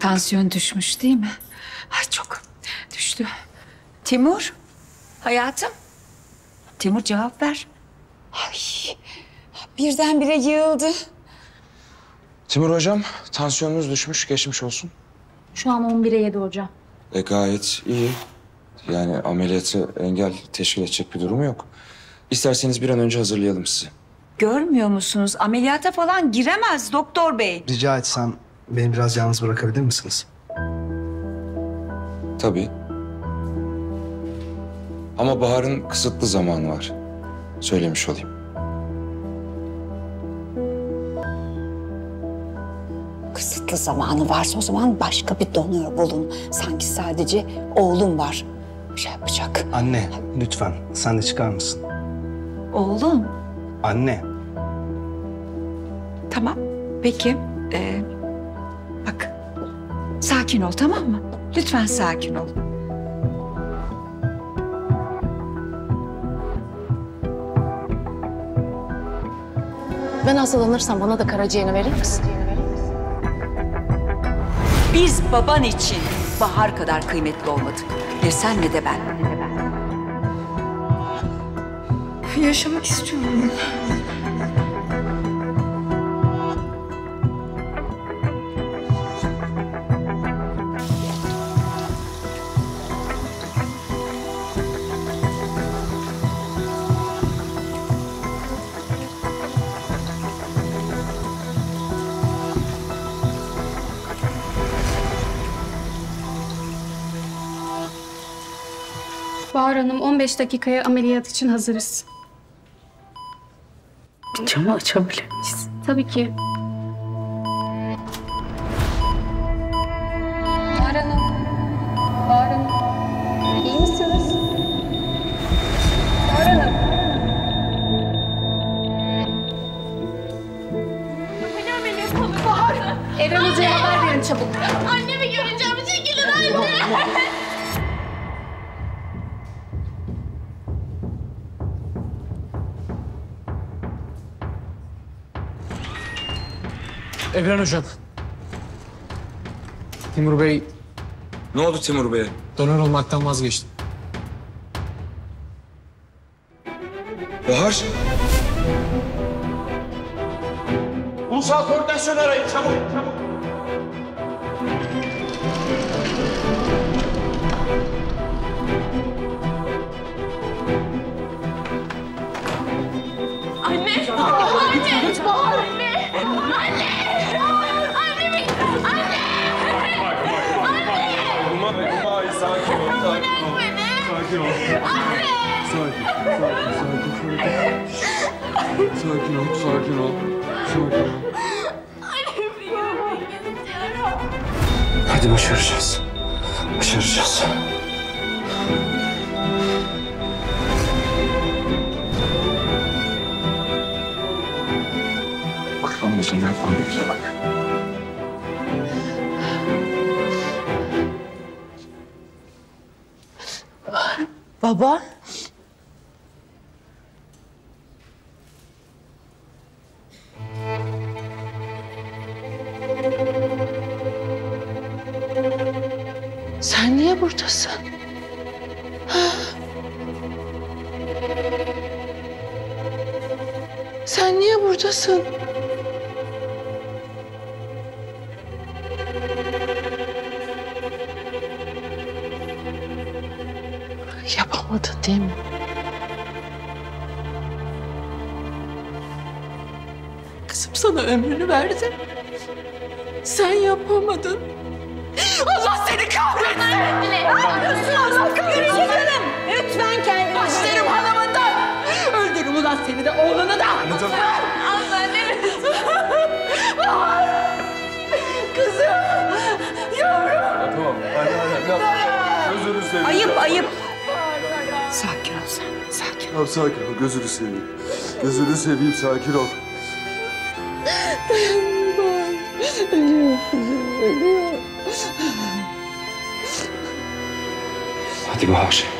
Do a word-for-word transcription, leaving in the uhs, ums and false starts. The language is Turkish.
Tansiyon düşmüş değil mi? Ay çok düştü. Timur, hayatım. Timur cevap ver. Ay, birdenbire yığıldı. Timur hocam, tansiyonunuz düşmüş, geçmiş olsun. Şu an on bire yedi hocam. E gayet iyi. Yani ameliyatı engel teşkil edecek bir durumu yok. İsterseniz bir an önce hazırlayalım sizi. Görmüyor musunuz? Ameliyata falan giremez doktor bey. Rica etsem beni biraz yalnız bırakabilir misiniz? Tabii. Ama Bahar'ın kısıtlı zamanı var. Söylemiş olayım. Kısıtlı zamanı varsa o zaman başka bir donör bulun. Sanki sadece oğlum var. Bir şey yapacak. Anne, lütfen sen de çıkar mısın? Oğlum. Anne. Tamam, peki. Ee, bak, sakin ol, tamam mı? Lütfen sakin ol. Ben hastalanırsam bana da karaciğerini verir misin? Biz baban için Bahar kadar kıymetli olmadık. Ne sen ne de ben. Yaşamak istiyorum. Bahar Hanım, on beş dakikaya ameliyat için hazırız. Camı açabilir miyiz? Tabii ki. Bahar Hanım, Bahar Hanım, iyi misiniz? Bahar Hanım. Beni ameliyat olun Bahar. Evren Hoca'ya haber verin çabuk. Annemi göreceğim, çekilin anne. Evren hocam. Timur Bey. Ne oldu Timur Bey'e? Donör olmaktan vazgeçtim. Bahar. Ulusal koordinasyonu arayın çabuk, çabuk. Anne. Anne. Bahar. Anne. Anne. Sakin ol. Anne! Sakin, sakin, sakin, sakin. Sakin ol, sakin ol. Sakin ol. Hadi başaracağız. Başaracağız. Bak lan gözünü yapma bize bak. Baba. Sen niye buradasın? Sen niye buradasın? Yapamadın değil mi? Kızım sana ömrünü verdi. Sen yapamadın. Allah seni kahretsin! Allah kahretsin! Lütfen kendini başlarım hanımından! Öldürürüm ulan seni de oğlunu da! Lütfen! Allah ne kızım! Yavrum! Tamam, hadi hadi. Ayıp, ayıp. Sakin ol sen, sakin ol. Abi sakin ol, gözünü seveyim. Gözünü seveyim, sakin ol. Dayanmıyorum, ölüyorum, ölüyorum, ölüyorum. Hadi Bahar.